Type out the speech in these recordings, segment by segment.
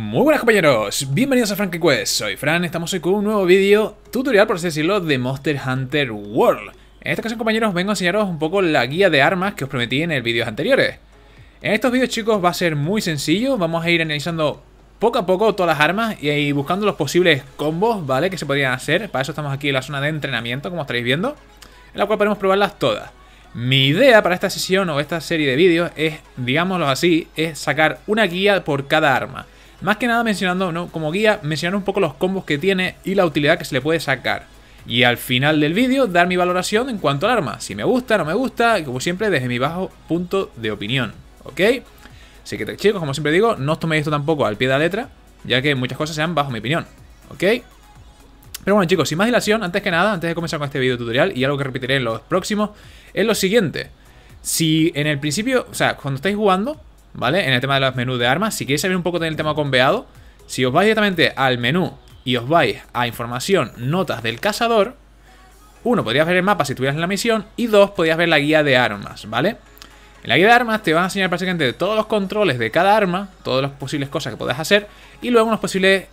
Muy buenas compañeros, bienvenidos a Franky Quests, soy Fran, estamos hoy con un nuevo vídeo tutorial, por así decirlo, de Monster Hunter World. En esta ocasión, compañeros, vengo a enseñaros un poco la guía de armas que os prometí en vídeos anteriores. En estos vídeos, chicos, va a ser muy sencillo, vamos a ir analizando poco a poco todas las armas y ahí buscando los posibles combos, ¿vale?, que se podrían hacer. Para eso estamos aquí en la zona de entrenamiento, como estaréis viendo, en la cual podemos probarlas todas. Mi idea para esta sesión o esta serie de vídeos es, digámoslo así, es sacar una guía por cada arma. Más que nada mencionando, ¿no?, como guía, mencionar un poco los combos que tiene y la utilidad que se le puede sacar. Y al final del vídeo dar mi valoración en cuanto al arma. Si me gusta, no me gusta, y como siempre desde mi bajo punto de opinión. ¿Ok? Así que chicos, como siempre digo, no os toméis esto tampoco al pie de la letra, ya que muchas cosas sean bajo mi opinión. ¿Ok? Pero bueno chicos, sin más dilación, antes que nada, antes de comenzar con este vídeo tutorial y algo que repetiré en los próximos, es lo siguiente. Si en el principio, o sea, cuando estáis jugando, ¿vale?, en el tema de los menús de armas, si queréis saber un poco del tema conveado, si os vais directamente al menú y os vais a información, notas del cazador, uno, podrías ver el mapa si estuvieras en la misión, y dos, podrías ver la guía de armas, ¿vale? En la guía de armas te van a enseñar prácticamente todos los controles de cada arma, todas las posibles cosas que podés hacer, y luego unos posibles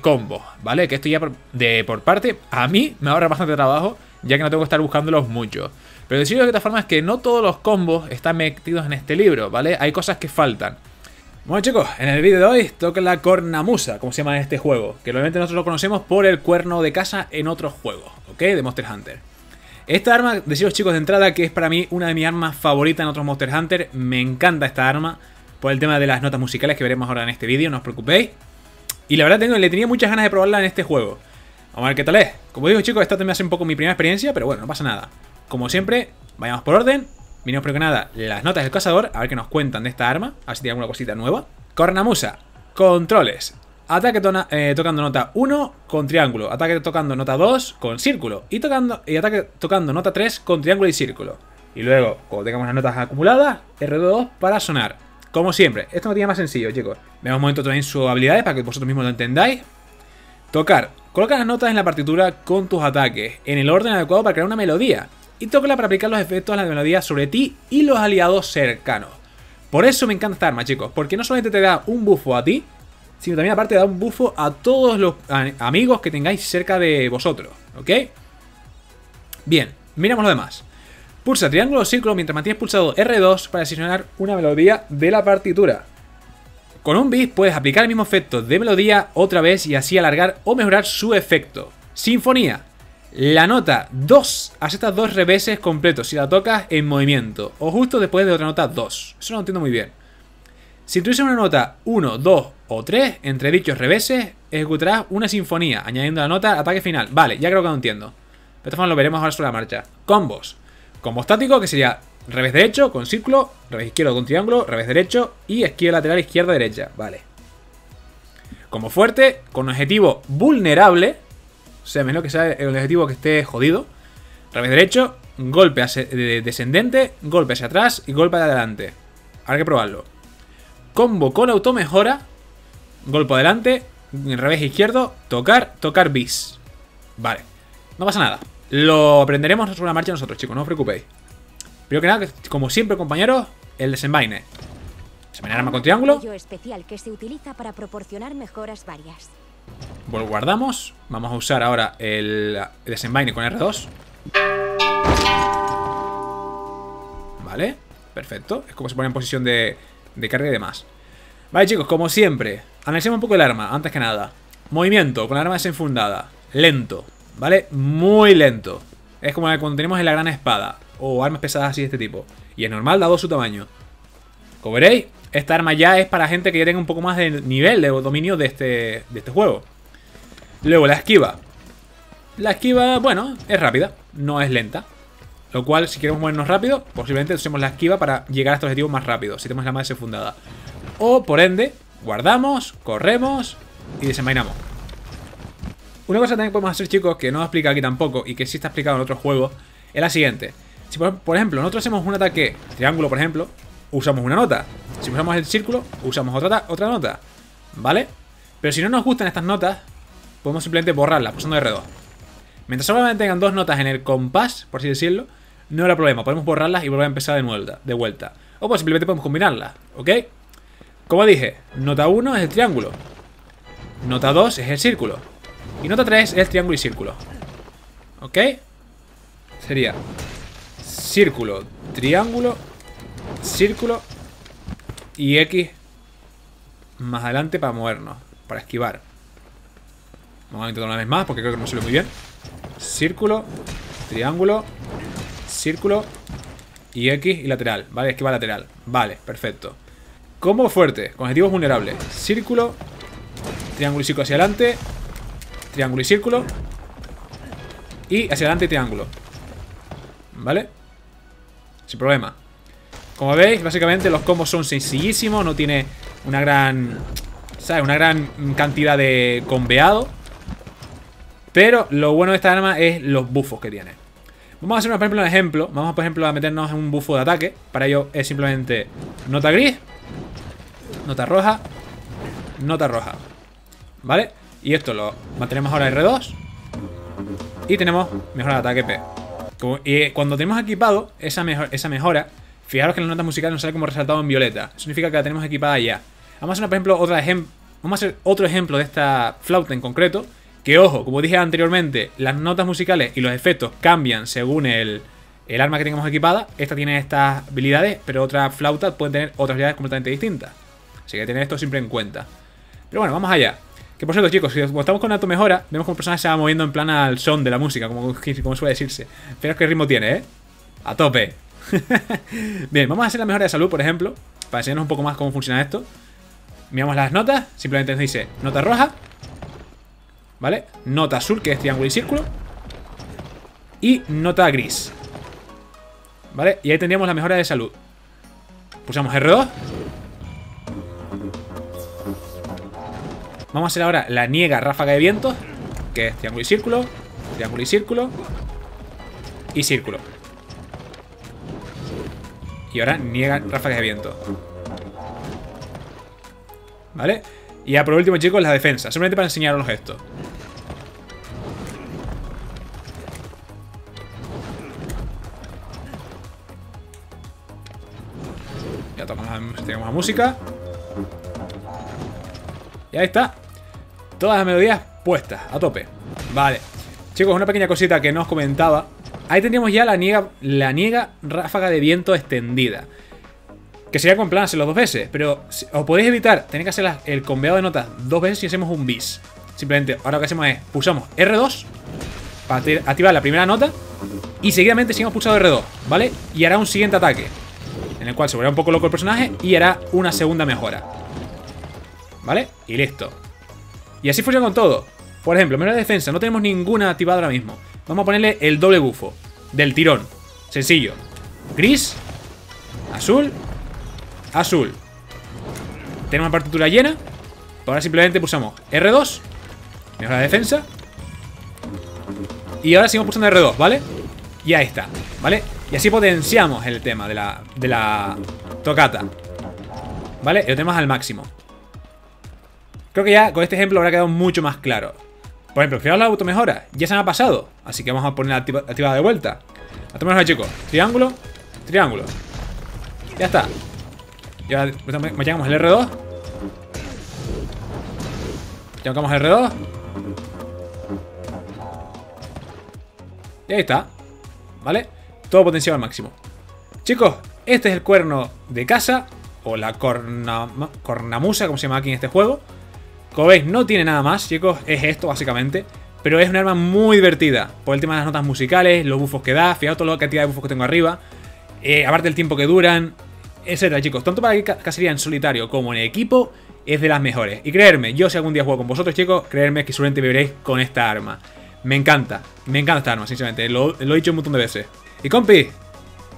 combos, ¿vale? Que esto ya por parte, a mí me ahorra bastante trabajo, ya que no tengo que estar buscándolos mucho. Pero deciros de otra forma es que no todos los combos están metidos en este libro, ¿vale? Hay cosas que faltan. Bueno chicos, en el vídeo de hoy toca la cornamusa, como se llama en este juego, que obviamente nosotros lo conocemos por el cuerno de caza en otros juegos, ¿ok?, de Monster Hunter. Esta arma, deciros chicos de entrada que es para mí una de mis armas favoritas en otros Monster Hunter. Me encanta esta arma por el tema de las notas musicales que veremos ahora en este vídeo, no os preocupéis. Y la verdad le tenía muchas ganas de probarla en este juego. Vamos a ver qué tal es. Como digo chicos, esta también hace un poco mi primera experiencia, pero bueno, no pasa nada. Como siempre, vayamos por orden, miremos primero que nada las notas del cazador, a ver qué nos cuentan de esta arma, a ver si tiene alguna cosita nueva. Cornamusa, controles, ataque tocando nota 1 con triángulo, ataque tocando nota 2 con círculo y ataque tocando nota 3 con triángulo y círculo. Y luego, cuando tengamos las notas acumuladas, R2 para sonar. Como siempre, esto no tiene más sencillo chicos. Veamos un momento también sus habilidades para que vosotros mismos lo entendáis. Tocar, coloca las notas en la partitura con tus ataques, en el orden adecuado para crear una melodía. Y tócala para aplicar los efectos de la melodía sobre ti y los aliados cercanos. Por eso me encanta esta arma, chicos. Porque no solamente te da un bufo a ti, sino también aparte te da un bufo a todos los amigos que tengáis cerca de vosotros. ¿Ok? Bien, miramos lo demás. Pulsa triángulo o círculo mientras mantienes pulsado R2 para seleccionar una melodía de la partitura. Con un bis puedes aplicar el mismo efecto de melodía otra vez y así alargar o mejorar su efecto. Sinfonía. La nota 2, haz estas dos reveses completos si la tocas en movimiento o justo después de otra nota 2. Eso no lo entiendo muy bien. Si tuviese una nota 1, 2 o 3 entre dichos reveses, ejecutarás una sinfonía añadiendo la nota al ataque final. Vale, ya creo que lo entiendo. De esta forma lo veremos ahora sobre la marcha. Combos. Combo estático, que sería revés derecho con círculo, revés izquierdo con triángulo, revés derecho y esquiva lateral izquierda derecha. Vale. Combo fuerte con objetivo vulnerable. O sea, menos que sea el objetivo que esté jodido. Revés derecho, golpe hacia descendente, golpe hacia atrás y golpe adelante. Habrá que probarlo. Combo con automejora. Golpe adelante, revés izquierdo, tocar, tocar bis. Vale, no pasa nada. Lo aprenderemos sobre la marcha nosotros, chicos, no os preocupéis. Primero que nada, como siempre, compañeros, el desenvaine. Desenvaine arma con triángulo. Especial que se utiliza para proporcionar mejoras varias. Bueno, guardamos. Vamos a usar ahora el desenvaine con R2. Vale, perfecto. Es como se pone en posición de carga y demás. Vale chicos, como siempre, analicemos un poco el arma, antes que nada. Movimiento, con la arma desenfundada. Lento, ¿vale? Muy lento. Es como cuando tenemos en la gran espada o armas pesadas así de este tipo. Y es normal dado su tamaño. Como veréis, esta arma ya es para gente que ya tenga un poco más de nivel, de dominio de este juego. Luego, la esquiva. La esquiva, bueno, es rápida, no es lenta. Lo cual, si queremos movernos rápido, posiblemente usemos la esquiva para llegar a este objetivo más rápido, si tenemos la arma desenfundada. O, por ende, guardamos, corremos y desenvainamos. Una cosa que también podemos hacer, chicos, que no os explica aquí tampoco y que sí está explicado en otros juegos, es la siguiente. Si, por ejemplo, nosotros hacemos un ataque triángulo, por ejemplo, usamos una nota. Si usamos el círculo, usamos otra nota, ¿vale? Pero si no nos gustan estas notas, podemos simplemente borrarlas pulsando R2. Mientras solamente tengan dos notas en el compás, por así decirlo, no habrá problema. Podemos borrarlas y volver a empezar de vuelta. O pues simplemente podemos combinarlas, ¿ok? Como dije, nota 1 es el triángulo. Nota 2 es el círculo. Y nota 3 es el triángulo y círculo. ¿Ok? Sería círculo, triángulo, círculo y X más adelante para movernos, para esquivar. Vamos a intentar una vez más porque creo que no sale muy bien. Círculo, triángulo, círculo y X y lateral, ¿vale? Esquiva lateral, vale, perfecto. Combo fuerte, con objetivos vulnerables. Círculo, triángulo y círculo hacia adelante, triángulo y círculo y hacia adelante y triángulo, ¿vale? Sin problema. Como veis, básicamente los combos son sencillísimos, no tiene una gran, ¿sabes? Una gran cantidad de combeado. Pero lo bueno de esta arma es los buffos que tiene. Vamos a hacer por ejemplo, un ejemplo. Vamos por ejemplo a meternos en un buffo de ataque. Para ello es simplemente nota gris, nota roja, nota roja, ¿vale? Y esto lo mantenemos ahora R2 y tenemos mejora de ataque P. Y cuando tenemos equipado esa mejora, fijaros que en las notas musicales nos sale como resaltado en violeta. Eso significa que la tenemos equipada ya. Vamos a hacer por ejemplo otro ejemplo de esta flauta en concreto. Que ojo, como dije anteriormente, las notas musicales y los efectos cambian según el arma que tengamos equipada. Esta tiene estas habilidades, pero otras flautas pueden tener otras habilidades completamente distintas. Así que tener esto siempre en cuenta. Pero bueno, vamos allá. Que por cierto chicos, si estamos con alto mejora, vemos como el personaje se va moviendo en plan al son de la música, como suele decirse. Fijaros qué ritmo tiene, ¿eh? A tope. Bien, vamos a hacer la mejora de salud, por ejemplo, para enseñarnos un poco más cómo funciona esto. Miramos las notas, simplemente nos dice nota roja, ¿vale? Nota azul, que es triángulo y círculo, y nota gris, ¿vale? Y ahí tendríamos la mejora de salud. Pulsamos R2. Vamos a hacer ahora la niega ráfaga de vientos, que es triángulo y círculo, triángulo y círculo y círculo. Y ahora niega ráfagas de viento, ¿vale? Y ya por último chicos, la defensa, simplemente para enseñaros esto. Ya tenemos la música. Y ahí está. Todas las melodías puestas, a tope. Vale. Chicos, una pequeña cosita que no os comentaba. Ahí tendríamos ya la niega ráfaga de viento extendida. Que sería con plan hacerlo dos veces, pero os podéis evitar tener que hacer el conveado de notas dos veces si hacemos un bis. Simplemente ahora lo que hacemos es pulsamos R2 para activar la primera nota y seguidamente si hemos pulsado R2, ¿vale? Y hará un siguiente ataque en el cual se volverá un poco loco el personaje y hará una segunda mejora, ¿vale? Y listo. Y así funciona con todo. Por ejemplo, mejora de defensa, no tenemos ninguna activada ahora mismo. Vamos a ponerle el doble bufo del tirón, sencillo. Gris, azul, azul. Tenemos la partitura llena. Ahora simplemente pulsamos R2, mejora de defensa, y ahora seguimos pulsando R2, ¿vale? Y ahí está, ¿vale? Y así potenciamos el tema de la tocata, ¿vale? Y lo tenemos al máximo. Creo que ya con este ejemplo habrá quedado mucho más claro. Por ejemplo, fijaos la automejora, ya se me ha pasado, así que vamos a ponerla activada de vuelta. Automejora chicos, triángulo, triángulo. Ya está. Y ahora marcamos el R2. Ya marcamos el R2. Y ahí está, ¿vale? Todo potenciado al máximo. Chicos, este es el cuerno de casa, o la cornamusa, como se llama aquí en este juego. Como veis, no tiene nada más, chicos. Es esto, básicamente. Pero es un arma muy divertida por el tema de las notas musicales, los buffos que da. Fijaos toda la cantidad de buffos que tengo arriba, aparte del tiempo que duran, etcétera, chicos. Tanto para cacería en solitario como en equipo es de las mejores. Y creerme, yo si algún día juego con vosotros, chicos, creerme que seguramente viviréis con esta arma. Me encanta esta arma, sinceramente. Lo he dicho un montón de veces. Y compis,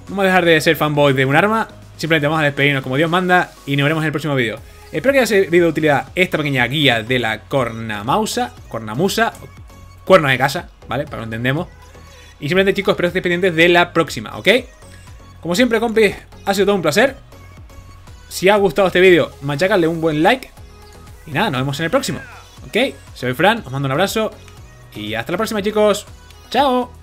vamos a dejar de ser fanboys de un arma. Simplemente vamos a despedirnos como Dios manda y nos veremos en el próximo vídeo. Espero que haya servido de utilidad esta pequeña guía de la cornamusa, cuerno de casa, ¿vale? Para que lo entendemos. Y simplemente, chicos, espero que estéis pendientes de la próxima, ¿ok? Como siempre, compis, ha sido todo un placer. Si ha gustado este vídeo, machacadle un buen like. Y nada, nos vemos en el próximo, ¿ok? Soy Fran, os mando un abrazo. Y hasta la próxima, chicos. ¡Chao!